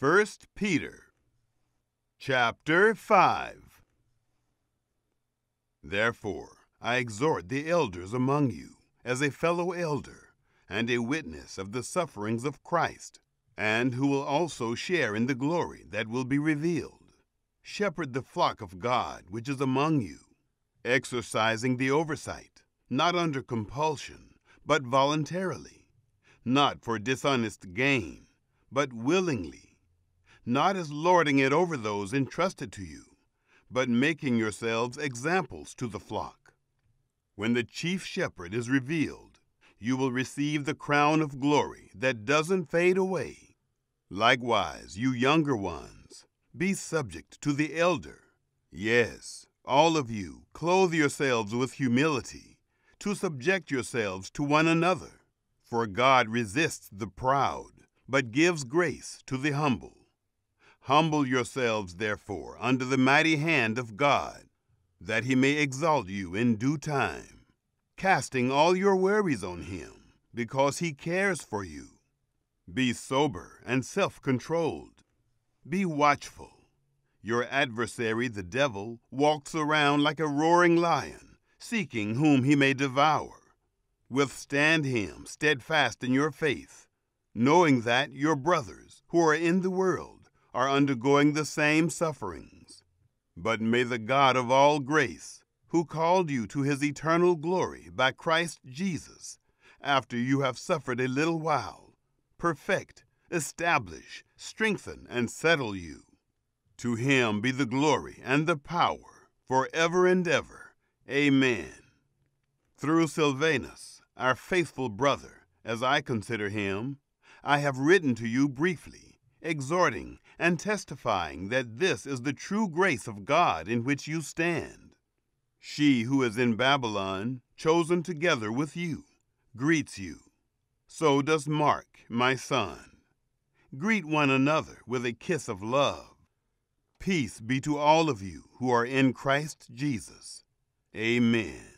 1 Peter chapter 5. Therefore I exhort the elders among you, as a fellow elder and a witness of the sufferings of Christ, and who will also share in the glory that will be revealed. Shepherd the flock of God which is among you, exercising the oversight, not under compulsion, but voluntarily, not for dishonest gain, but willingly, not as lording it over those entrusted to you, but making yourselves examples to the flock. When the chief shepherd is revealed, you will receive the crown of glory that doesn't fade away. Likewise, you younger ones, be subject to the elder. Yes, all of you, clothe yourselves with humility, to subject yourselves to one another. For God resists the proud, but gives grace to the humble. Humble yourselves, therefore, under the mighty hand of God, that he may exalt you in due time, casting all your worries on him, because he cares for you. Be sober and self-controlled. Be watchful. Your adversary, the devil, walks around like a roaring lion, seeking whom he may devour. Withstand him steadfast in your faith, knowing that your brothers who are in the world are undergoing the same sufferings. But may the God of all grace, who called you to his eternal glory by Christ Jesus, after you have suffered a little while, perfect, establish, strengthen, and settle you. To him be the glory and the power forever and ever. Amen. Through Sylvanus, our faithful brother, as I consider him, I have written to you briefly, exhorting and testifying that this is the true grace of God in which you stand. She who is in Babylon, chosen together with you, greets you. So does Mark, my son. Greet one another with a kiss of love. Peace be to all of you who are in Christ Jesus. Amen.